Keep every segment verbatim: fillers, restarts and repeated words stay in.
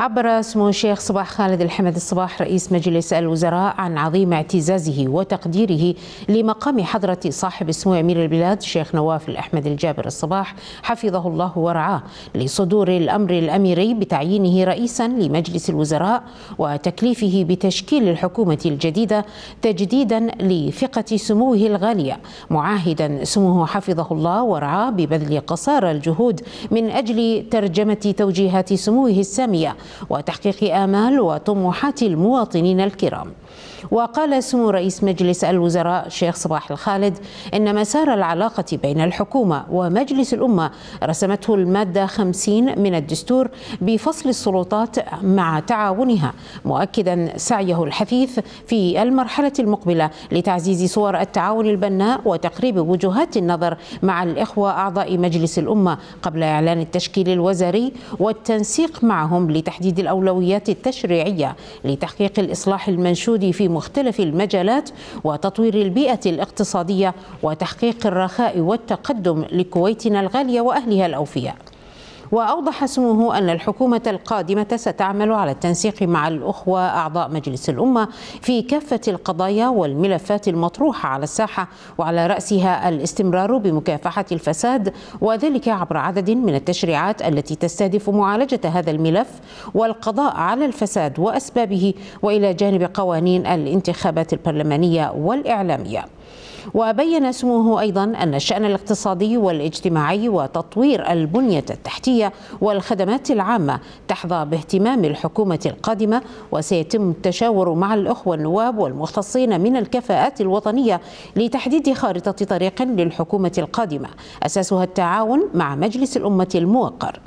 عبر سمو الشيخ صباح خالد الحمد الصباح رئيس مجلس الوزراء عن عظيم اعتزازه وتقديره لمقام حضرة صاحب السمو أمير البلاد الشيخ نواف الأحمد الجابر الصباح حفظه الله ورعاه لصدور الأمر الأميري بتعيينه رئيسا لمجلس الوزراء وتكليفه بتشكيل الحكومة الجديدة تجديدا لفقة سموه الغالية، معاهدا سموه حفظه الله ورعاه ببذل قصارى الجهود من أجل ترجمة توجيهات سموه السامية وتحقيق آمال وطموحات المواطنين الكرام. وقال سمو رئيس مجلس الوزراء الشيخ صباح الخالد إن مسار العلاقة بين الحكومة ومجلس الأمة رسمته المادة خمسين من الدستور بفصل السلطات مع تعاونها، مؤكدا سعيه الحثيث في المرحلة المقبلة لتعزيز صور التعاون البناء وتقريب وجهات النظر مع الإخوة أعضاء مجلس الأمة قبل إعلان التشكيل الوزاري والتنسيق معهم لتحديد الأولويات التشريعية لتحقيق الإصلاح المنشود في مختلف المجالات وتطوير البيئة الاقتصادية وتحقيق الرخاء والتقدم لكويتنا الغالية وأهلها الأوفياء. وأوضح سموه أن الحكومة القادمة ستعمل على التنسيق مع الأخوة أعضاء مجلس الأمة في كافة القضايا والملفات المطروحة على الساحة، وعلى رأسها الاستمرار بمكافحة الفساد، وذلك عبر عدد من التشريعات التي تستهدف معالجة هذا الملف والقضاء على الفساد وأسبابه، وإلى جانب قوانين الانتخابات البرلمانية والإعلامية. وبين سموه أيضا أن الشأن الاقتصادي والاجتماعي وتطوير البنية التحتية والخدمات العامة تحظى باهتمام الحكومة القادمة، وسيتم التشاور مع الأخوة النواب والمختصين من الكفاءات الوطنية لتحديد خارطة طريق للحكومة القادمة أساسها التعاون مع مجلس الأمة الموقر.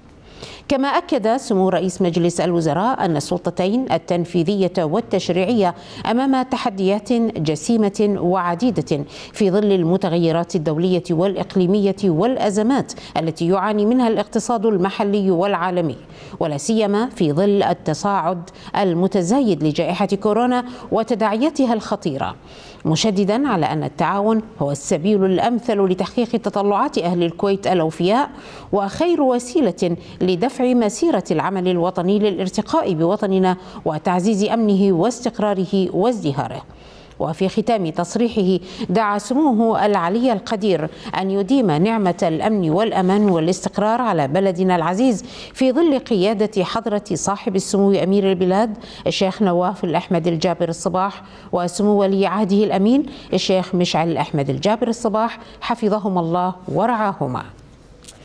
كما أكد سمو رئيس مجلس الوزراء أن السلطتين التنفيذية والتشريعية أمام تحديات جسيمة وعديدة في ظل المتغيرات الدولية والإقليمية والأزمات التي يعاني منها الاقتصاد المحلي والعالمي، ولا سيما في ظل التصاعد المتزايد لجائحة كورونا وتداعياتها الخطيرة، مشددا على أن التعاون هو السبيل الأمثل لتحقيق تطلعات أهل الكويت الأوفياء وخير وسيلة لدفع مسيرة العمل الوطني للارتقاء بوطننا وتعزيز أمنه واستقراره وازدهاره. وفي ختام تصريحه دعا سموه العلي القدير أن يديم نعمة الأمن والأمان والاستقرار على بلدنا العزيز في ظل قيادة حضرة صاحب السمو أمير البلاد الشيخ نواف الأحمد الجابر الصباح وسمو ولي عهده الأمين الشيخ مشعل الأحمد الجابر الصباح حفظهما الله ورعاهما.